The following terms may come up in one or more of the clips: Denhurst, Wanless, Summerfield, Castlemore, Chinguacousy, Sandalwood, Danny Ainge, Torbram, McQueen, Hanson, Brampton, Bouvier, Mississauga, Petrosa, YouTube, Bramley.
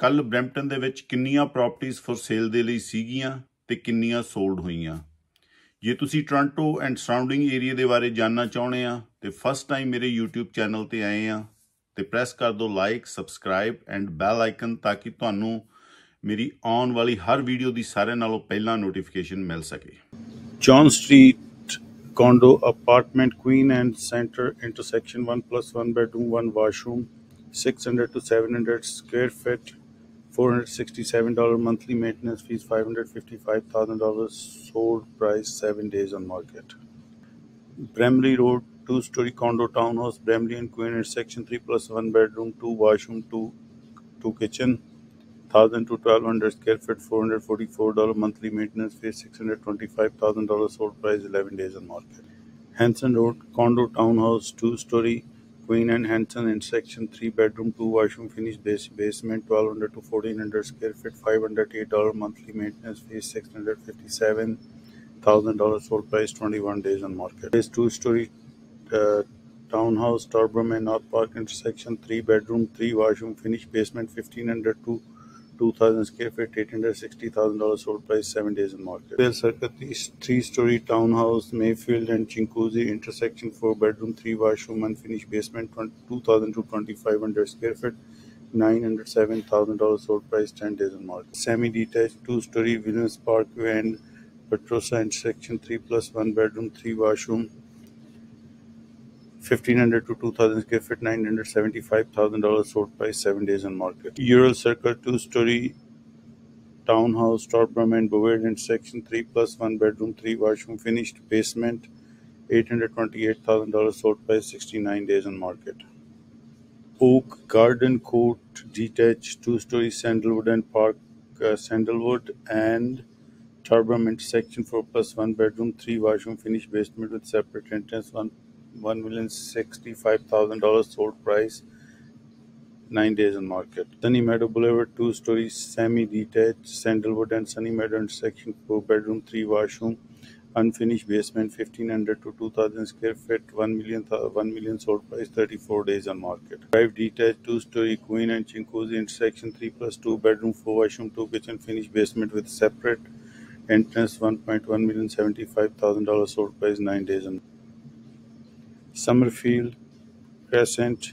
ਕੱਲ ਬ੍ਰੈਂਪਟਨ ਦੇ ਵਿੱਚ ਕਿੰਨੀਆਂ ਪ੍ਰਾਪਰਟੀਆਂ ਫॉर ਸੇਲ ਦੇ ਲਈ ਸੀਗੀਆਂ ਤੇ ਕਿੰਨੀਆਂ ਸੋਲਡ ਹੋਈਆਂ। ਜੇ ਤੁਸੀਂ ਟੋਰਾਂਟੋ ਐਂਡ ਸਰਾਊਂਡਿੰਗ ਏਰੀਆ ਦੇ ਬਾਰੇ ਜਾਨਣਾ ਚਾਹੁੰਦੇ ਆ ਤੇ ਫਸਟ ਟਾਈਮ ਮੇਰੇ YouTube ਚੈਨਲ ਤੇ ਆਏ ਆ ਤੇ ਪ੍ਰੈਸ ਕਰ ਦਿਓ like subscribe and bell icon ਤਾਂ ਕਿ ਤੁਹਾਨੂੰ ਮੇਰੀ ਆਉਣ ਵਾਲੀ ਹਰ ਵੀਡੀਓ ਦੀ ਸਾਰਿਆਂ ਨਾਲੋਂ ਪਹਿਲਾਂ ਨੋਟੀਫਿਕੇਸ਼ਨ ਮਿਲ ਸਕੇ। John Street condo apartment Queen and Centre intersection 1+1 bedroom 1 washroom 600 to 700 square feet, $467 monthly maintenance fees, $555,000 sold price 7 days on market. Bramley Road, 2-story condo townhouse, Bramley and Queen intersection, 3+1 bedroom, 2 washroom, two kitchen, 1,000 to 1,200 square feet, $444 monthly maintenance fees, $625,000 sold price 11 days on market. Hanson Road, condo townhouse, 2-story. Queen and Hanson intersection, 3 bedroom, 2 washroom, finished basement, 1,200 to 1,400 square feet, $508 monthly maintenance fees, $657,000 sold price, 21 days on market. This 2-story townhouse, Torbram and North Park intersection, 3 bedroom, 3 washroom, finished basement, 1,500 to 2,000 square feet, $860,000 sold price, 7 days in market. Bell Circuit, 3-story townhouse, Mayfield and Chinguacousy intersection, 4 bedroom, 3 washroom, unfinished basement, 2,000 to 2,500 square feet, $907,000 sold price, 10 days in market. Semi-detached 2-story Williams Parkway and Petrosa intersection, 3+1 bedroom, 3 washroom. 1,500 to 2,000 square feet, $975,000 sold price, 7 days on market. Ural Circle, 2-story townhouse, Torbram and Bouvier intersection, 3+1 bedroom, 3 washroom, finished basement, $828,000 sold price, 69 days on market. Oak Garden Court, detached 2-story Sandalwood and Park, Sandalwood and Torbram intersection, 4+1 bedroom, 3 washroom, finished basement with separate entrance, $1,065,000 sold price, 9 days on market. Sunny Meadow Boulevard, 2-story semi-detached Sandalwood and Sunny Meadow intersection, 4 bedroom, 3 washroom, unfinished basement, 1,500 to 2,000 square feet, one million sold price, 34 days on market. Drive detached 2-story Queen and Chinguacousy intersection, 3+2 bedroom, 4 washroom, 2 kitchen, finished basement with separate entrance, $1,175,000 sold price, 9 days on market. Summerfield Crescent,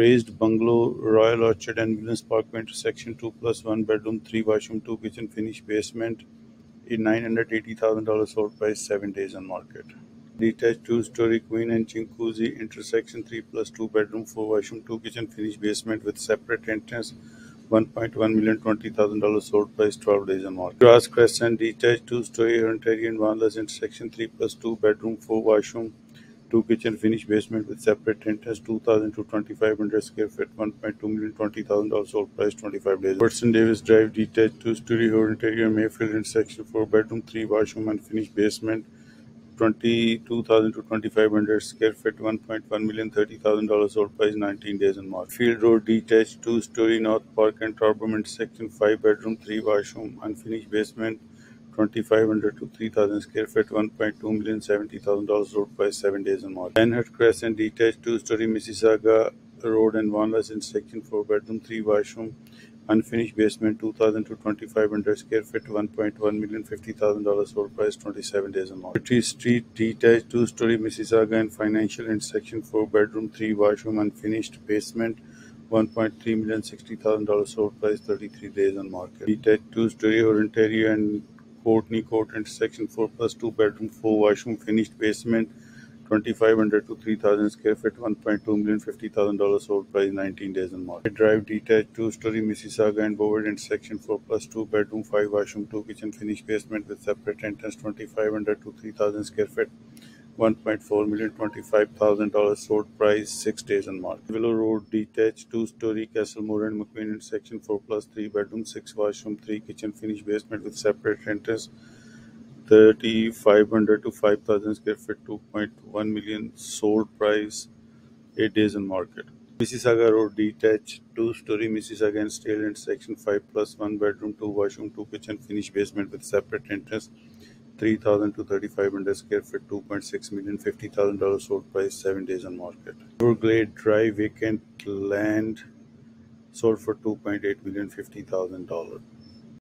raised bungalow, Royal Orchard and Williams Parkway intersection, 2+1 bedroom, 3 washroom, 2 kitchen, finished basement, $980,000 sold price, 7 days on market. Detached 2-story Queen and Chinguacousy intersection, 3+2 bedroom, 4 washroom, 2 kitchen, finished basement with separate entrance, $1,120,000 sold price, 12 days on market. Grass Crescent, detached 2-story Hunterian Wanless intersection, 3+2 bedroom, 4 washroom, 2 kitchen, finished basement with separate entrance, 2,000 to 2,500 square feet, $1,220,000 sold price, 25 days. Burton Davis Drive, detached 2-story Hunterian Mayfield intersection, 4 bedroom, 3 washroom, unfinished basement, 22,000 to 2,500 square feet, $1,130,000 sold price, 19 days on market. Field Road, detached 2-story North Park and Torbram intersection, 5 bedroom, 3 washroom, unfinished basement, 2,500 to 3,000 square feet, $1,270,000 sold price, 7 days on market. Denhurst Crescent, detached 2-story Mississauga Road and Wanless intersection, 4 bedroom, 3 washroom, unfinished basement, 2,000 to 2,500 square feet, $1,150,000 sold price, 27 days on market. Petrie Street, detached 2-story Mississauga and Financial intersection, 4 bedroom, 3 washroom, unfinished basement, $1,360,000 sold price, 33 days on market. Detached 2-story Orientaria and Courtney Court intersection, 4+2 bedroom, 4 washroom, finished basement, 2,500 to 3,000 square feet, $1,250,000 sold price, 19 days on market. Drive, detached 2-story Mississauga and Bouvier intersection, 4+2 bedroom, 5 washroom, 2 kitchen, finished basement with separate entrance, 2,500 to 3,000 square feet, $1,425,000 sold price, 6 days on market. Willow Road, detached 2-story Castlemore and McQueen intersection, 4+3 bedroom, 6 washroom, 3 kitchen, finished basement with separate entrance, 3,500 to 5,000 square feet, $2.1 million sold price, 8 days on market. Mississauga Road, detached 2-story Mississauga and Stale intersection, 5+1 bedroom, 2 washroom, 2 kitchen, finished basement with separate entrance, 3,000 to 3,500 square feet, $2.6 million, $50,000 sold price, 7 days on market. Everglade Drive, vacant land, sold for $2.8 million, $50,000.